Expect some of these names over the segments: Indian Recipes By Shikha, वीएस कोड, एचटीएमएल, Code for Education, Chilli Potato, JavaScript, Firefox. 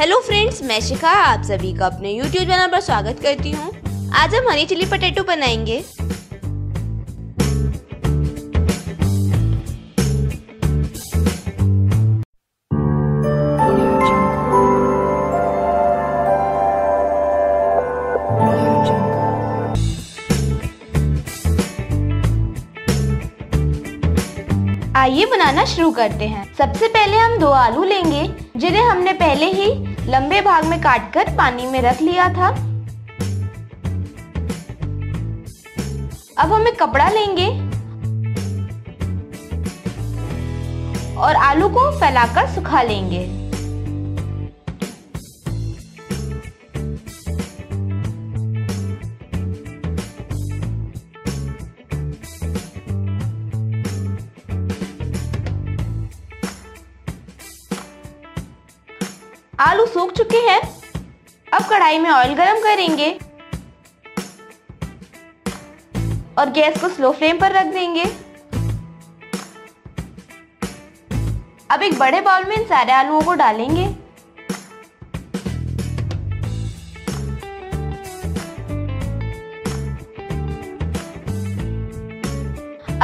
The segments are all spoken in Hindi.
हेलो फ्रेंड्स, मैं शिखा आप सभी का अपने यूट्यूब चैनल पर स्वागत करती हूँ। आज हम हनी चिली पटेटो बनाएंगे। आइए बनाना शुरू करते हैं। सबसे पहले हम 2 आलू लेंगे जिन्हें हमने पहले ही लंबे भाग में काटकर पानी में रख लिया था। अब हम एक कपड़ा लेंगे और आलू को फैलाकर सुखा लेंगे। आलू सूख चुके हैं। अब कढ़ाई में ऑयल गरम करेंगे और गैस को स्लो फ्लेम पर रख देंगे। अब एक बड़े बाउल में इन सारे आलूओं को डालेंगे।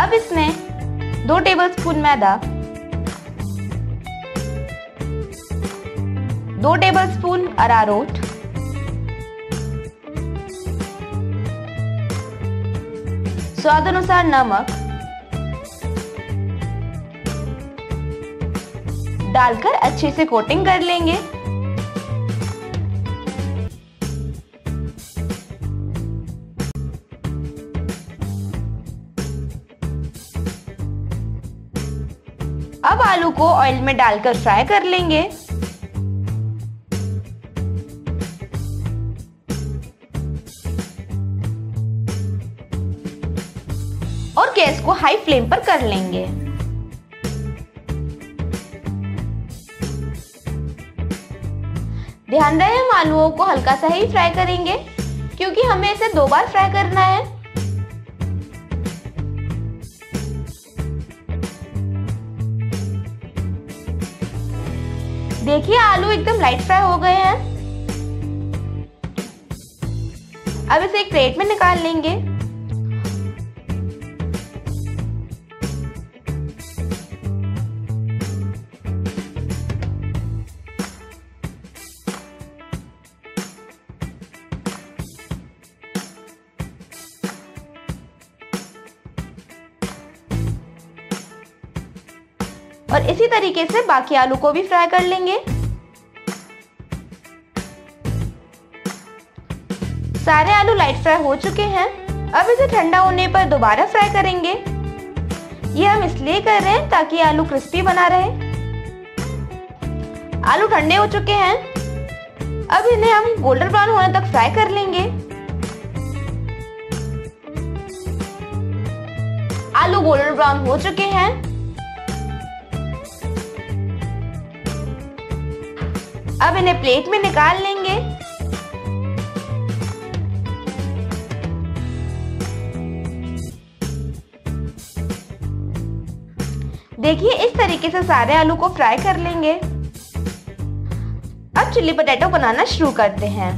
अब इसमें 2 टेबलस्पून मैदा, 2 टेबलस्पून अरारोट, स्वाद अनुसार नमक डालकर अच्छे से कोटिंग कर लेंगे। अब आलू को ऑयल में डालकर फ्राई कर लेंगे। और गैस को हाई फ्लेम पर कर लेंगे। ध्यान रहे, हम आलूओं को हल्का सा ही फ्राई करेंगे क्योंकि हमें इसे 2 बार फ्राई करना है। देखिए, आलू एकदम लाइट फ्राई हो गए हैं। अब इसे एक प्लेट में निकाल लेंगे। और इसी तरीके से बाकी आलू को भी फ्राई कर लेंगे। सारे आलू लाइट फ्राई हो चुके हैं। अब इसे ठंडा होने पर दोबारा फ्राई करेंगे। ये हम इसलिए कर रहे हैं ताकि आलू क्रिस्पी बना रहे। आलू ठंडे हो चुके हैं। अब इन्हें हम गोल्डन ब्राउन होने तक फ्राई कर लेंगे। आलू गोल्डन ब्राउन हो चुके हैं। अब इन्हें प्लेट में निकाल लेंगे। देखिए, इस तरीके से सारे आलू को फ्राई कर लेंगे। अब चिल्ली पटेटो बनाना शुरू करते हैं।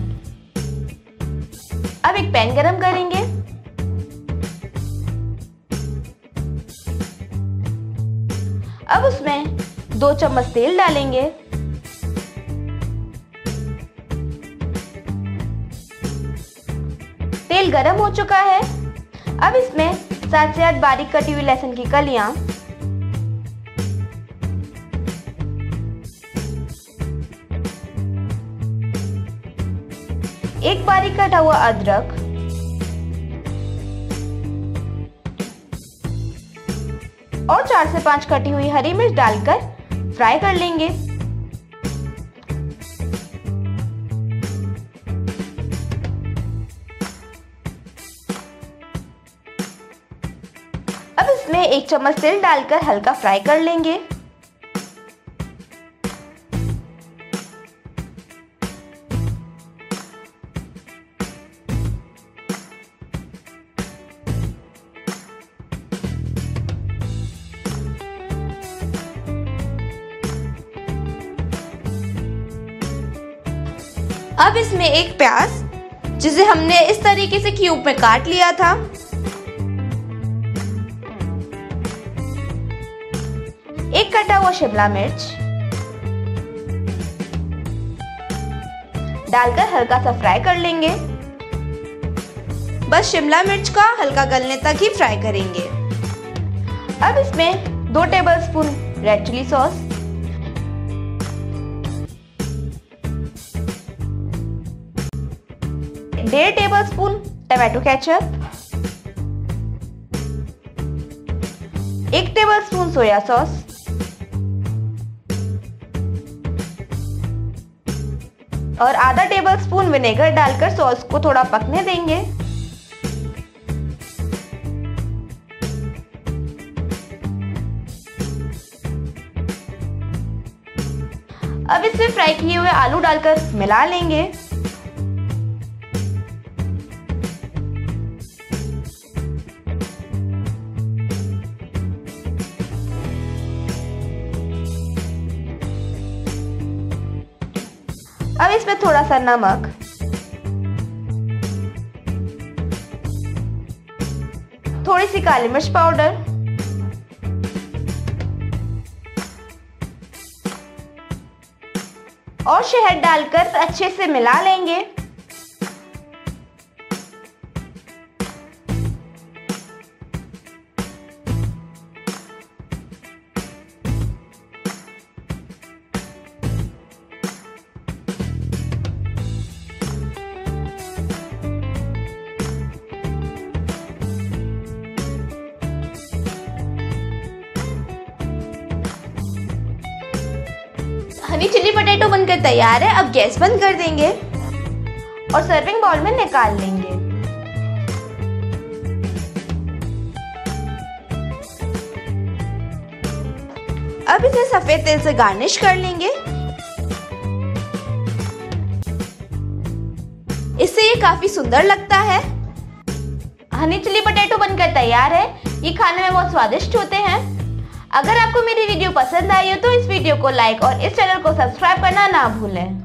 अब एक पैन गरम करेंगे। अब उसमें 2 चम्मच तेल डालेंगे। तेल गरम हो चुका है। अब इसमें 7 से 8 बारीक कटी हुई लहसुन की कलियां, 1 बारीक कटा हुआ अदरक, 4 से 5 कटी हुई हरी मिर्च डालकर फ्राई कर लेंगे। अब इसमें 1 चम्मच तेल डालकर हल्का फ्राई कर लेंगे। अब इसमें एक प्याज जिसे हमने इस तरीके से क्यूब में काट लिया था, एक कटा हुआ शिमला मिर्च डालकर हल्का सा फ्राई कर लेंगे। बस शिमला मिर्च का हल्का गलने तक ही फ्राई करेंगे। अब इसमें 2 tablespoon red chilli sauce, 1.5 tablespoon tomato ketchup, 1 tablespoon soya sauce, 1/2 tablespoon vinegar डालकर सॉस को थोड़ा पकने देंगे। अब इसमें फ्राई किए हुए आलू डालकर मिला लेंगे। अब इसमें थोड़ा सा नमक, थोड़ी सी काली मिर्च पाउडर, और शहद डालकर अच्छे से मिला लेंगे। हनी चिली पोटैटो बनकर तैयार है। अब गैस बंद कर देंगे और सर्विंग बाउल में निकाल लेंगे। अब इसे सफेद तेल से गार्निश कर लेंगे। इससे ये काफी सुंदर लगता है। हनी चिली पोटैटो बनकर तैयार है। ये खाने में बहुत स्वादिष्ट होते हैं। अगर आपको मेरी वीडियो पसंद आई हो तो इस वीडियो को लाइक और इस चैनल को सब्सक्राइब करना ना भूलें।